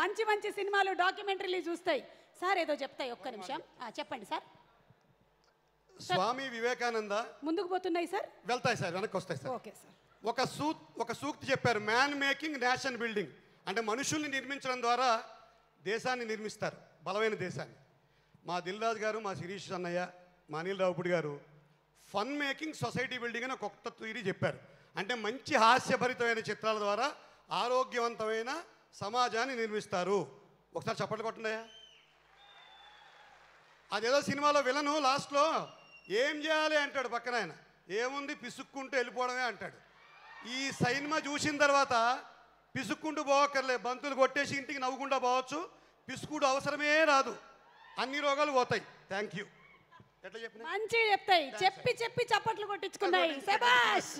మంచి మంచి సినిమాలు డాక్యుమెంటరీలు చూస్తాయి సార్ ఏదో చెప్తాయి ఒక్క నిమిషం చెప్పండి సార్ స్వామి వివేకానంద ముందుకు పోతున్నాయి సార్ వెళ్తాయి సార్ వెనక్కి వస్తాయి సార్ ఓకే సార్ ఒక సూక్తి చెప్పారు మ్యాన్ మేకింగ్ నేషన్ బిల్డింగ్ అంటే మనుషుల్ని నిర్మించడం ద్వారా దేశాన్ని నిర్మిస్తారు బలమైన దేశాన్ని మా దిల్ రాజు గారు మా శిరీష్ అన్నయ్య మా అనిల్ రావుపూడి గారు ఫన్ మేకింగ్ సొసైటీ బిల్డింగ్ అని కొత్త థియరీ చెప్పారు అంటే మంచి హాస్యభరితమైన చిత్రాల ద్వారా ఆరోగ్యవంతమైన సమాజాన్ని నిర్మిస్తారు ఒకసారి చప్పట్లు కొట్టండి అదేదో సినిమాలో విలను లాస్ట్లో ఏం చేయాలి అంటాడు పక్కన ఆయన ఏముంది పిసుక్కుంటూ వెళ్ళిపోవడమే అంటాడు ఈ సినిమా చూసిన తర్వాత పిసుక్కుంటూ పోవక్కర్లే బంతులు కొట్టేసి ఇంటికి నవ్వుకుండా పోవచ్చు పిసుకుడు అవసరమే రాదు అన్ని రోగాలు పోతాయి థ్యాంక్ యూ ఎట్లా చెప్పినా మంచి చెప్తాయి చెప్పి చెప్పి చప్పట్లు కొట్టించుకున్నాయి శభాష్